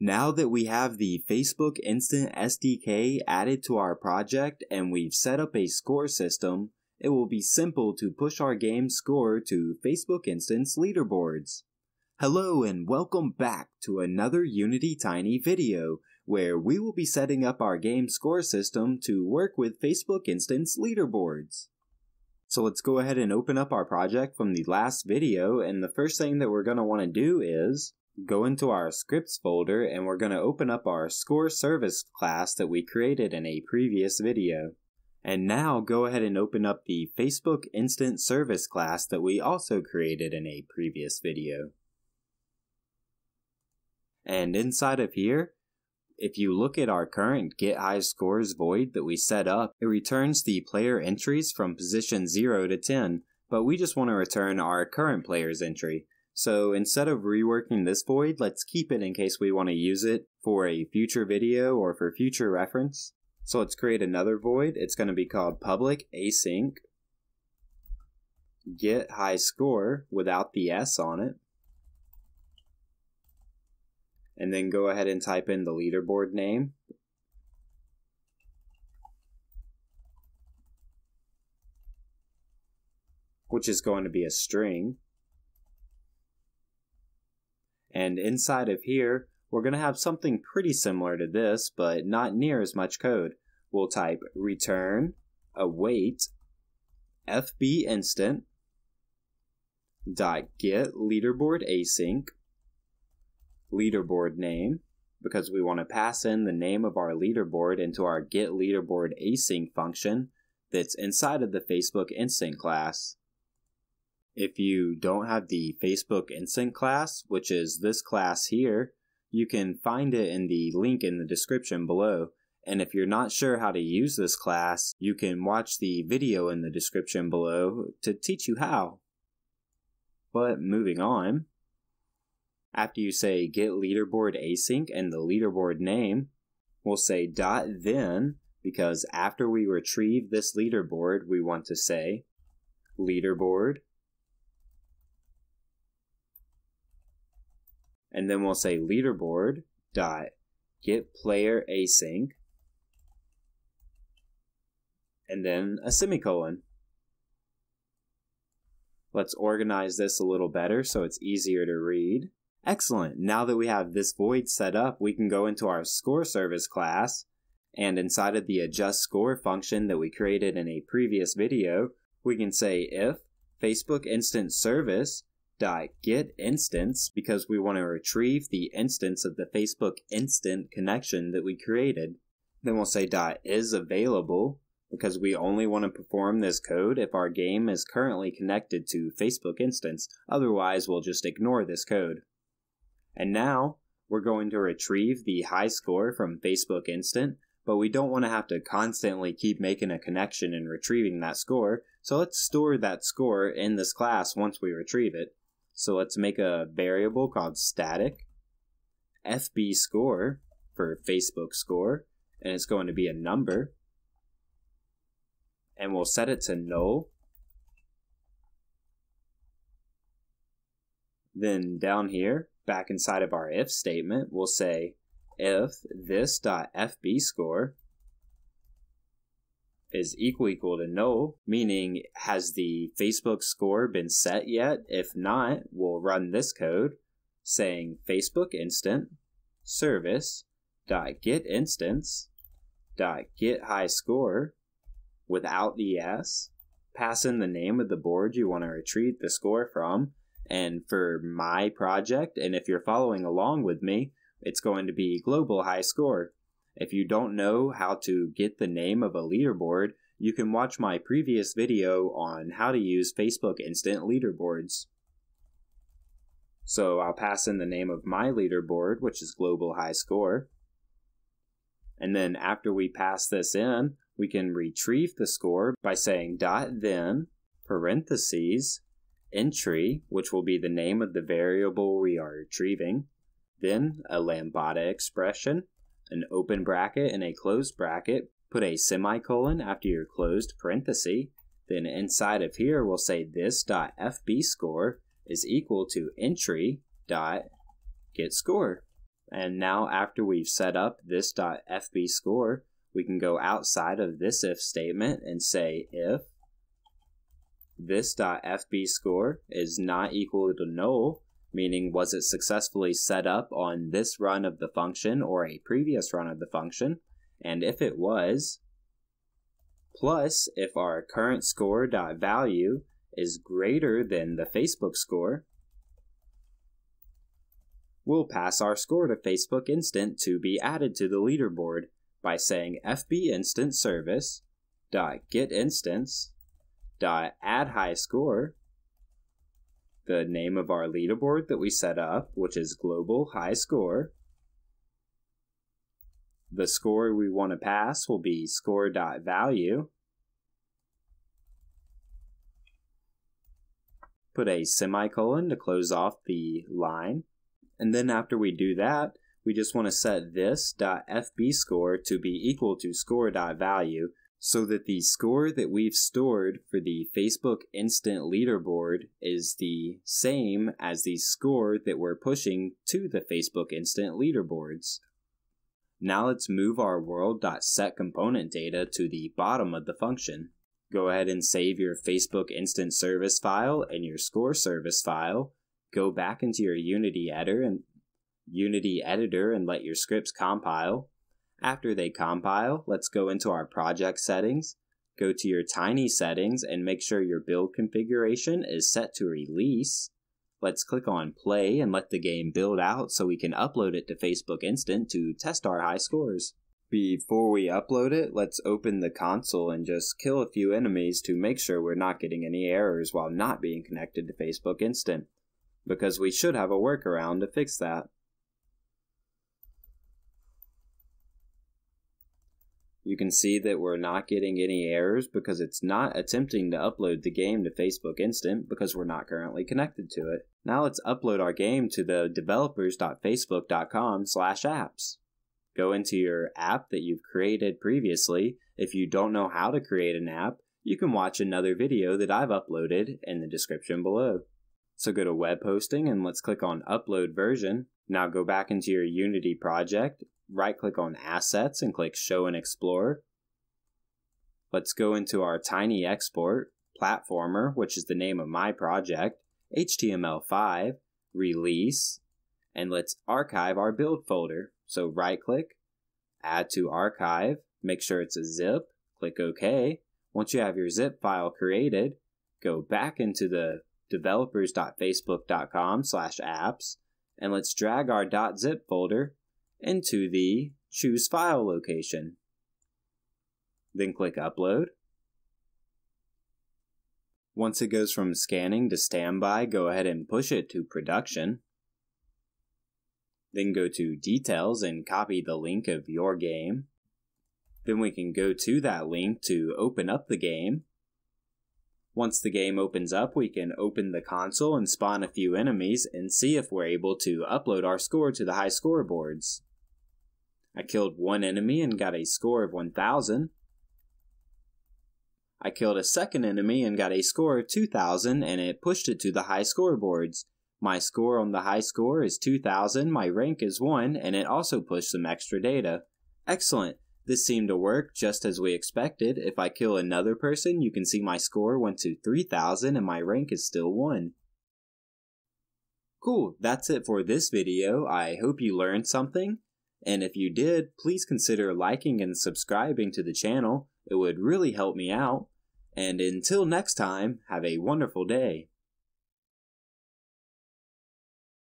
Now that we have the Facebook Instant SDK added to our project and we've set up a score system, it will be simple to push our game's score to Facebook Instant's leaderboards. Hello and welcome back to another Unity Tiny video, where we will be setting up our game's score system to work with Facebook Instant's leaderboards. So let's go ahead and open up our project from the last video, and the first thing that we're going to want to do is go into our scripts folder and we're going to open up our score service class that we created in a previous video. And now go ahead and open up the Facebook Instant Service class that we also created in a previous video. And inside of here, if you look at our current getHighScores void that we set up, it returns the player entries from position 0 to 10, but we just want to return our current player's entry. So instead of reworking this void, let's keep it in case we want to use it for a future video or for future reference. So let's create another void. It's going to be called public async get high score without the S on it. And then go ahead and type in the leaderboard name. Which is going to be a string. And inside of here, we're going to have something pretty similar to this, but not near as much code. We'll type return await FB instant dot get leaderboard async leaderboard name, because we want to pass in the name of our leaderboard into our get leaderboard async function that's inside of the Facebook Instant class. If you don't have the Facebook Instant class, which is this class here, you can find it in the link in the description below. And if you're not sure how to use this class, you can watch the video in the description below to teach you how. But moving on, after you say get leaderboard async and the leaderboard name, we'll say dot then, because after we retrieve this leaderboard, we want to say leaderboard. And then we'll say leaderboard dot get player async and then a semicolon. Let's organize this a little better so it's easier to read. Excellent. Now that we have this void set up, we can go into our score service class, and inside of the adjust score function that we created in a previous video, we can say if Facebook Instant Service dot get instance, because we want to retrieve the instance of the Facebook Instant connection that we created. Then we'll say dot is available, because we only want to perform this code if our game is currently connected to Facebook Instance. Otherwise, we'll just ignore this code. And now we're going to retrieve the high score from Facebook Instant, but we don't want to have to constantly keep making a connection and retrieving that score. So let's store that score in this class once we retrieve it. So let's make a variable called static FB score for Facebook score, and it's going to be a number, and we'll set it to null. Then down here, back inside of our if statement, we'll say if this.fb score is equal to null, meaning has the Facebook score been set yet? If not, we'll run this code saying Facebook Instant Service dot get instance dot get high score without the S, pass in the name of the board you want to retrieve the score from, and for my project, and if you're following along with me, it's going to be Global High Score. If you don't know how to get the name of a leaderboard, you can watch my previous video on how to use Facebook Instant leaderboards. So I'll pass in the name of my leaderboard, which is Global High Score. And then after we pass this in, we can retrieve the score by saying dot then parentheses entry, which will be the name of the variable we are retrieving, then a lambda expression, an open bracket and a closed bracket, put a semicolon after your closed parenthesis, then inside of here we'll say this.fb score is equal to entry.getScore. And now after we've set up this .fb score, we can go outside of this if statement and say if this .fb score is not equal to null, meaning was it successfully set up on this run of the function or a previous run of the function, and if it was, plus if our current score .value is greater than the Facebook score, we'll pass our score to Facebook Instant to be added to the leaderboard by saying FB Instant Service .getInstance .addHighScore, the name of our leaderboard that we set up, which is Global High Score. The score we want to pass will be score.value. Put a semicolon to close off the line. And then after we do that, we just want to set this .fb score to be equal to score.value, so that the score that we've stored for the Facebook Instant Leaderboard is the same as the score that we're pushing to the Facebook Instant Leaderboards. Now let's move our world.setComponentData to the bottom of the function. Go ahead and save your Facebook Instant Service file and your score service file. Go back into your Unity editor and let your scripts compile. After they compile, let's go into our project settings, go to your Tiny settings and make sure your build configuration is set to release. Let's click on play and let the game build out so we can upload it to Facebook Instant to test our high scores. Before we upload it, let's open the console and just kill a few enemies to make sure we're not getting any errors while not being connected to Facebook Instant, because we should have a workaround to fix that. You can see that we're not getting any errors because it's not attempting to upload the game to Facebook Instant because we're not currently connected to it. Now let's upload our game to the developers.facebook.com/apps. Go into your app that you've created previously. If you don't know how to create an app, you can watch another video that I've uploaded in the description below. So go to web hosting and let's click on upload version. Now go back into your Unity project, right-click on Assets and click Show and Explore. Let's go into our Tiny Export, Platformer, which is the name of my project, HTML5, Release, and let's archive our build folder. So right-click, Add to Archive, make sure it's a zip, click OK. Once you have your zip file created, go back into the developers.facebook.com/apps and let's drag our .zip folder into the choose file location. Then click upload. Once it goes from scanning to standby, go ahead and push it to production. Then go to details and copy the link of your game. Then we can go to that link to open up the game. Once the game opens up, we can open the console and spawn a few enemies and see if we're able to upload our score to the high score boards. I killed one enemy and got a score of 1,000. I killed a second enemy and got a score of 2,000 and it pushed it to the high score boards. My score on the high score is 2,000, my rank is 1, and it also pushed some extra data. Excellent! This seemed to work just as we expected. If I kill another person, you can see my score went to 3,000 and my rank is still 1. Cool, that's it for this video. I hope you learned something. And if you did, please consider liking and subscribing to the channel. It would really help me out. And until next time, have a wonderful day.